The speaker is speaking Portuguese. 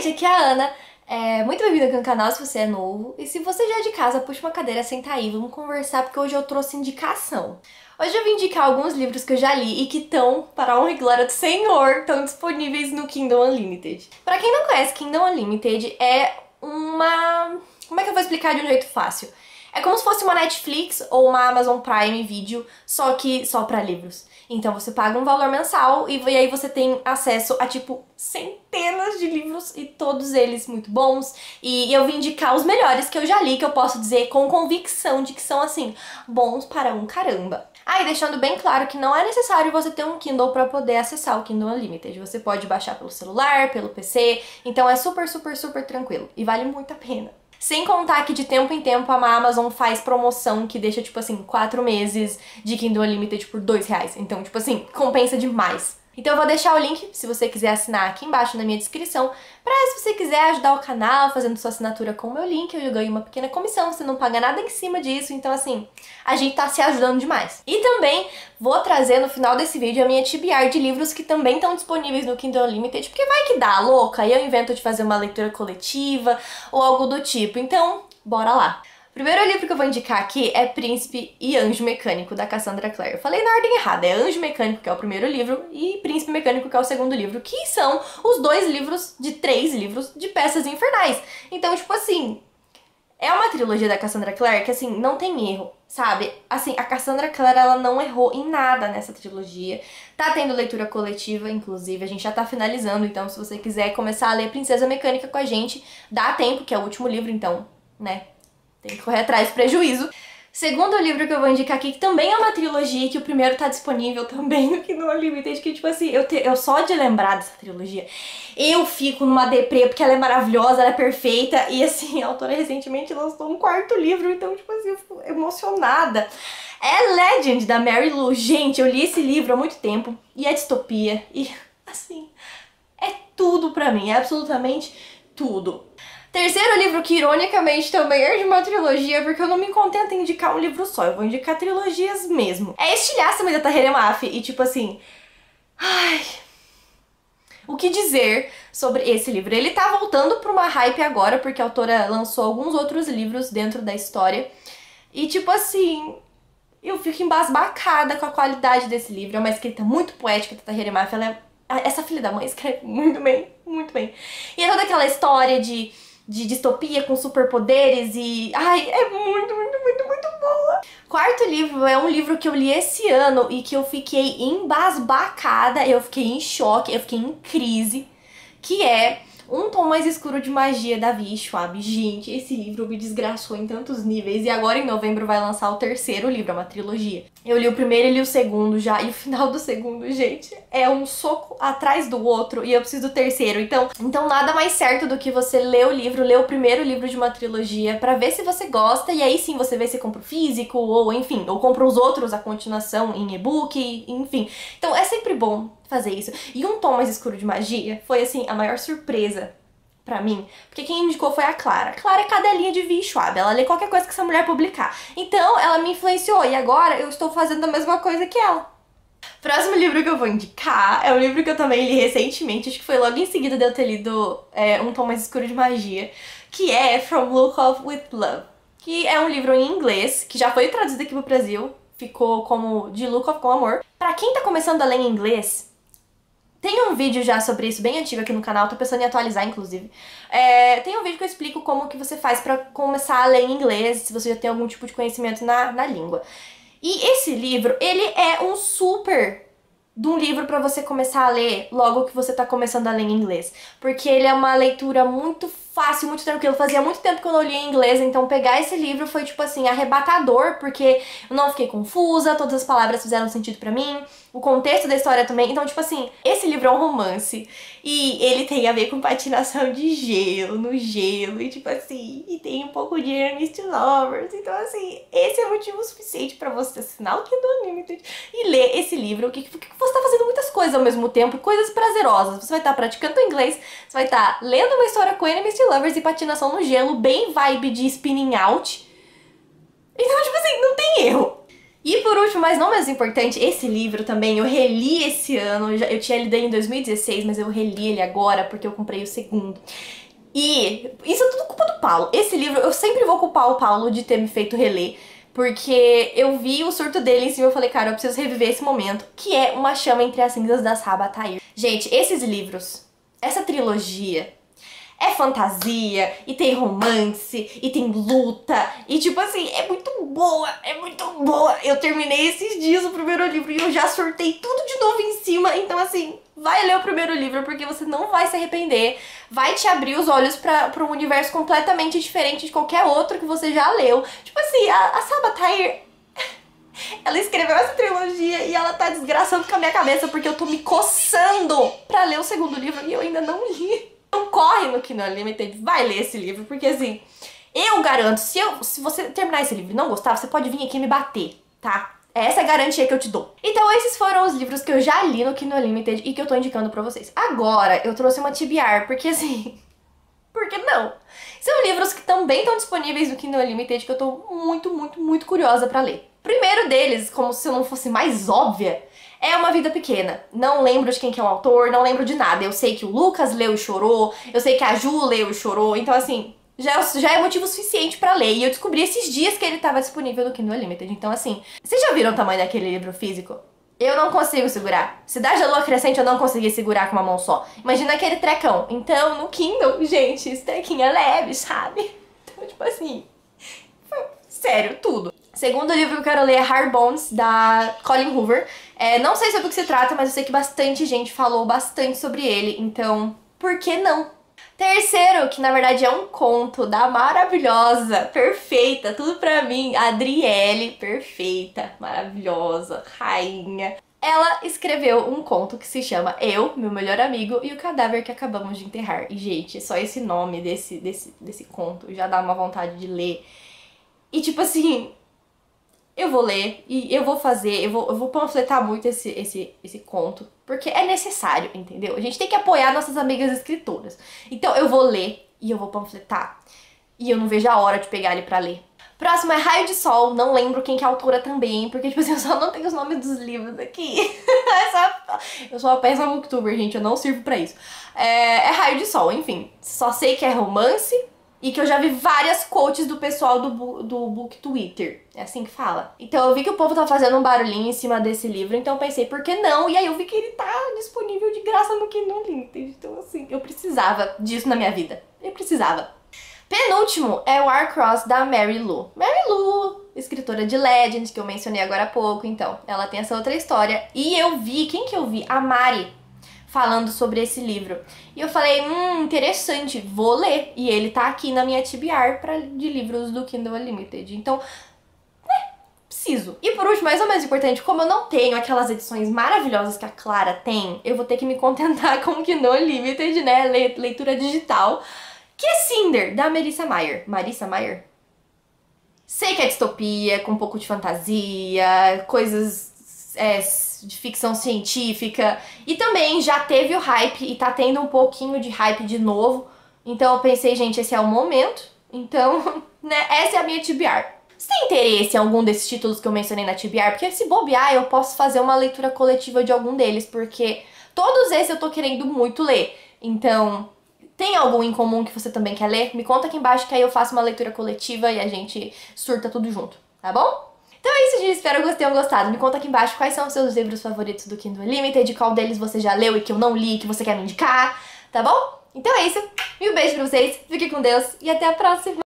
gente, aqui é a Ana. Muito bem-vindo aqui no canal se você é novo. E se você já é de casa, puxa uma cadeira, senta aí, vamos conversar, porque hoje eu trouxe indicação. Hoje eu vim indicar alguns livros que eu já li e que estão, para a honra e glória do Senhor, estão disponíveis no Kindle Unlimited. Pra quem não conhece, Kindle Unlimited é uma... Como é que eu vou explicar de um jeito fácil? É como se fosse uma Netflix ou uma Amazon Prime Video, só que só pra livros. Então você paga um valor mensal e aí você tem acesso a, tipo, centenas de livros e todos eles muito bons. E eu vim indicar os melhores que eu já li, que eu posso dizer com convicção de que são, assim, bons para um caramba. Ah, e deixando bem claro que não é necessário você ter um Kindle pra poder acessar o Kindle Unlimited. Você pode baixar pelo celular, pelo PC, então é super, super, super tranquilo e vale muito a pena. Sem contar que de tempo em tempo a Amazon faz promoção que deixa, tipo assim, 4 meses de Kindle Unlimited por R$2. Então, tipo assim, compensa demais. Então eu vou deixar o link, se você quiser assinar, aqui embaixo na minha descrição, pra se você quiser ajudar o canal fazendo sua assinatura com o meu link, eu ganho uma pequena comissão, você não paga nada em cima disso, então assim, a gente tá se ajudando demais. E também vou trazer no final desse vídeo a minha TBR de livros que também estão disponíveis no Kindle Unlimited, porque vai que dá, louca, e eu invento de fazer uma leitura coletiva ou algo do tipo, então bora lá. O primeiro livro que eu vou indicar aqui é Príncipe e Anjo Mecânico, da Cassandra Clare. Eu falei na ordem errada, é Anjo Mecânico, que é o primeiro livro, e Príncipe Mecânico, que é o segundo livro, que são os dois livros de 3 livros de peças infernais. Então, tipo assim, é uma trilogia da Cassandra Clare que, assim, não tem erro, sabe? Assim, a Cassandra Clare, ela não errou em nada nessa trilogia. Tá tendo leitura coletiva, inclusive, a gente já tá finalizando, então se você quiser começar a ler Princesa Mecânica com a gente, dá tempo, que é o último livro, então, né? Tem que correr atrás do prejuízo. Segundo livro que eu vou indicar aqui, que também é uma trilogia, que o primeiro tá disponível também no Kindle Unlimited, que tipo assim, eu só de lembrar dessa trilogia, eu fico numa deprê, porque ela é maravilhosa, ela é perfeita, e assim, a autora recentemente lançou um 4º livro, então tipo assim, eu fico emocionada. É Legend, da Mary Lou. Gente, eu li esse livro há muito tempo, e é distopia, e assim, é tudo pra mim, é absolutamente tudo. Terceiro livro, que ironicamente também é de uma trilogia, porque eu não me contento em indicar um livro só, eu vou indicar trilogias mesmo. É Estilhaça, da Tahereh Mafi, e tipo assim... Ai... O que dizer sobre esse livro? Ele tá voltando pra uma hype agora, porque a autora lançou alguns outros livros dentro da história. E tipo assim... Eu fico embasbacada com a qualidade desse livro, é uma escrita muito poética da Tahereh Mafi, ela é... Essa filha da mãe escreve muito bem, muito bem. E é toda aquela história de distopia com superpoderes e... Ai, é muito, muito, muito, muito boa! Quarto livro é um livro que eu li esse ano e que eu fiquei embasbacada, eu fiquei em choque, eu fiquei em crise, que é Um Tom Mais Escuro de Magia, da V.E. Schwab. Gente, esse livro me desgraçou em tantos níveis e agora em novembro vai lançar o 3º livro, é uma trilogia. Eu li o primeiro e li o segundo já, e o final do segundo, gente, é um soco atrás do outro e eu preciso do terceiro. Então nada mais certo do que você ler o livro, ler o primeiro livro de uma trilogia pra ver se você gosta e aí sim você vê se compra o físico ou enfim, ou compra os outros, a continuação em e-book, enfim. Então é sempre bom fazer isso. E Um Tom Mais Escuro de Magia foi, assim, a maior surpresa pra mim, porque quem indicou foi a Clara. Clara é cadelinha de V.E. Schwab, ela lê qualquer coisa que essa mulher publicar. Então, ela me influenciou e agora eu estou fazendo a mesma coisa que ela. Próximo livro que eu vou indicar é um livro que eu também li recentemente, acho que foi logo em seguida de eu ter lido Um Tom Mais Escuro de Magia, que é From Look of With Love, que é um livro em inglês, que já foi traduzido aqui pro Brasil, ficou como De Look of Com Amor. Pra quem tá começando a ler em inglês, tem um vídeo já sobre isso, bem antigo aqui no canal, tô pensando em atualizar, inclusive. Tem um vídeo que eu explico como que você faz pra começar a ler em inglês, se você já tem algum tipo de conhecimento na língua. E esse livro, ele é um super de um livro pra você começar a ler logo que você tá começando a ler em inglês. Porque ele é uma leitura muito fácil, muito tranquilo. Fazia muito tempo que eu não lia em inglês, então pegar esse livro foi, tipo assim, arrebatador, porque eu não fiquei confusa, todas as palavras fizeram sentido pra mim, o contexto da história também. Então, tipo assim, esse livro é um romance e ele tem a ver com patinação de gelo, no gelo, e tipo assim, e tem um pouco de earnest lovers. Então, assim, esse é o motivo suficiente pra você assinar o Kindle Unlimited e ler esse livro, porque você tá fazendo muitas coisas ao mesmo tempo, coisas prazerosas. Você vai estar praticando inglês, você vai estar lendo uma história com enemies to lovers e patinação no gelo, bem vibe de spinning out. Então, tipo assim, não tem erro. E por último, mas não menos importante, esse livro também eu reli esse ano. Eu tinha lido ele em 2016, mas eu reli ele agora porque eu comprei o segundo. E isso é tudo culpa do Paulo. Esse livro, eu sempre vou culpar o Paulo de ter me feito reler, porque eu vi o surto dele em cima e eu falei, cara, eu preciso reviver esse momento, que é Uma Chama Entre as Cinzas, da Sabatier. Gente, esses livros, essa trilogia, é fantasia, e tem romance, e tem luta, e tipo assim, é muito boa, é muito boa. Eu terminei esses dias o primeiro livro e eu já surtei tudo de novo em cima, então assim, vai ler o primeiro livro porque você não vai se arrepender, vai te abrir os olhos para um universo completamente diferente de qualquer outro que você já leu. Tipo assim, a Sabatier, ela escreveu essa trilogia e ela tá desgraçando com a minha cabeça porque eu tô me coçando pra ler o segundo livro e eu ainda não li. Então corre no Kindle Unlimited, vai ler esse livro, porque assim, eu garanto, se você terminar esse livro e não gostar, você pode vir aqui e me bater, tá? Essa é a garantia que eu te dou. Então esses foram os livros que eu já li no Kindle Unlimited e que eu tô indicando pra vocês. Agora, eu trouxe uma TBR, porque assim, por que não? São livros que também estão disponíveis no Kindle Unlimited que eu tô muito, muito, muito curiosa pra ler. Primeiro deles, como se eu não fosse mais óbvia, é Uma Vida Pequena. Não lembro de quem que é o autor, não lembro de nada. Eu sei que o Lucas leu e chorou, eu sei que a Ju leu e chorou, então assim, já é motivo suficiente pra ler. E eu descobri esses dias que ele tava disponível no Kindle Unlimited, então assim, vocês já viram o tamanho daquele livro físico? Eu não consigo segurar. Cidade da Lua Crescente eu não consegui segurar com uma mão só. Imagina aquele trecão. Então, no Kindle, gente, esse trequinho é leve, sabe? Então, tipo assim, sério, tudo. Segundo livro que eu quero ler é Hard Bones, da Colin Hoover. Não sei sobre o que se trata, mas eu sei que bastante gente falou bastante sobre ele, então por que não? Terceiro, que na verdade é um conto da maravilhosa, perfeita, tudo pra mim, Adriele, perfeita, maravilhosa, rainha. Ela escreveu um conto que se chama Eu, Meu Melhor Amigo e o Cadáver que Acabamos de Enterrar. E, gente, só esse nome desse conto já dá uma vontade de ler. E, tipo assim, eu vou ler e eu vou fazer, eu vou panfletar muito esse conto, porque é necessário, entendeu? A gente tem que apoiar nossas amigas escritoras. Então eu vou ler e eu vou panfletar. E eu não vejo a hora de pegar ele pra ler. Próximo é Raio de Sol, não lembro quem que é a autora também, porque tipo assim, eu só não tenho os nomes dos livros aqui. Eu sou uma péssima booktuber, gente, eu não sirvo pra isso. É Raio de Sol, enfim, só sei que é romance. E que eu já vi várias quotes do pessoal do Book Twitter. É assim que fala. Então eu vi que o povo tá fazendo um barulhinho em cima desse livro, então eu pensei, por que não? E aí eu vi que ele tá disponível de graça no Kindle Unlimited. Então assim, eu precisava disso na minha vida. Eu precisava. Penúltimo é Warcross, da Mary Lou. Mary Lou, escritora de Legend, que eu mencionei agora há pouco. Então, ela tem essa outra história. E eu vi, quem que eu vi? A Mari falando sobre esse livro. E eu falei, interessante, vou ler. E ele tá aqui na minha TBR de livros do Kindle Unlimited. Então, preciso. E por último, mas o mais importante, como eu não tenho aquelas edições maravilhosas que a Clara tem, eu vou ter que me contentar com o Kindle Unlimited, né, leitura digital, que é Cinder, da Marissa Mayer. Marissa Mayer? Sei que é distopia, com um pouco de fantasia, coisas de ficção científica, e também já teve o hype e tá tendo um pouquinho de hype de novo, então eu pensei, gente, esse é o momento, então, né, essa é a minha TBR. Se tem interesse em algum desses títulos que eu mencionei na TBR, porque se bobear eu posso fazer uma leitura coletiva de algum deles, porque todos esses eu tô querendo muito ler, então, tem algum em comum que você também quer ler? Me conta aqui embaixo que aí eu faço uma leitura coletiva e a gente surta tudo junto, tá bom? Então é isso, gente. Espero que vocês tenham gostado. Me conta aqui embaixo quais são os seus livros favoritos do Kindle Unlimited, qual deles você já leu e que eu não li, que você quer me indicar, tá bom? Então é isso. Mil beijos pra vocês, fiquem com Deus e até a próxima!